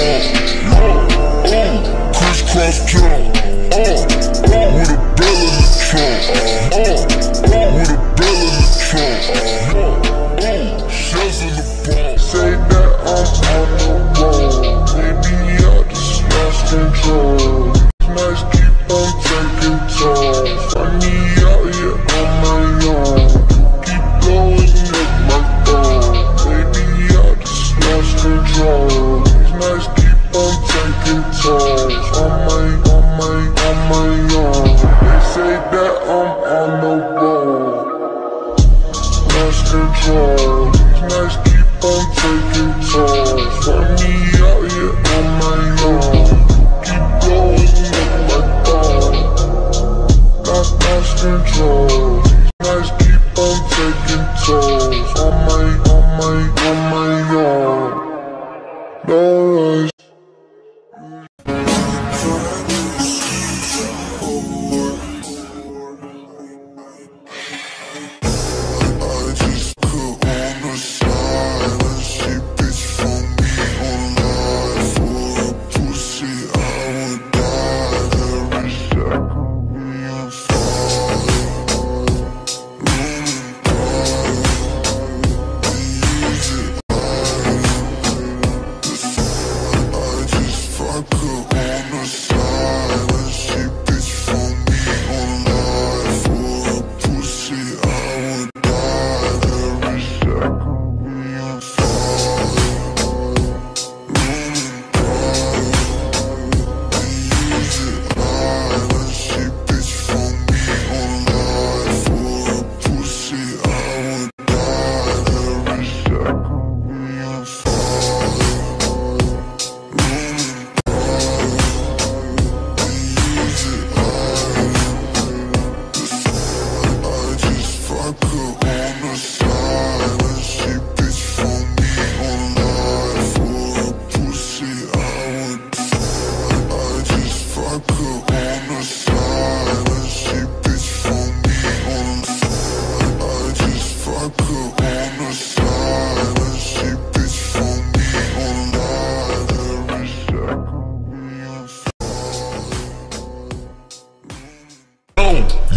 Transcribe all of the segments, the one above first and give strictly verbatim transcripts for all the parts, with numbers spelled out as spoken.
uh, crisscross killer, uh, with a bell in the trunk, uh, with a bell in the trunk, uh, uh, shells in the ball. Say that I'm on the road, maybe I just lost control. Nice, keep on taking toll. Find me out here on my own. Keep going, make my goal. Maybe I just lost control. Nice, keep on taking toll. On my, on my, on my own. They say that I'm on the road. Lost control. Nice, keep on taking toll. Find me out here on my own. Keep going. Lost control. Nice, keep on taking tolls. On my, on my, on my own. Nice. I just cut on the silence. She bitch for me on life. For a pussy, I would die. There is second real.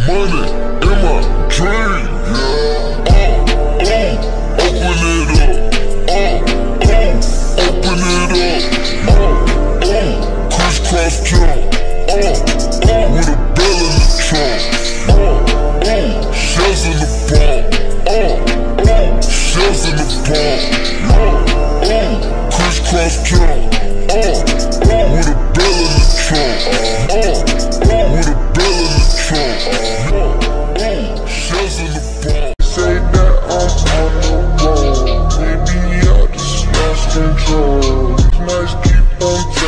Money in my dream, yeah. Oh, oh, open it up. Oh, oh, open it up. Oh, oh, crisscross killer. Oh, oh, with a bell in the trunk. Oh, oh, shells in the ball. Oh, oh, shells in the ball. Oh, oh, crisscross killer. Oh, oh, with a bell in the trunk. Oh, oh, with a bell in the trunk. Control. Nice, keep on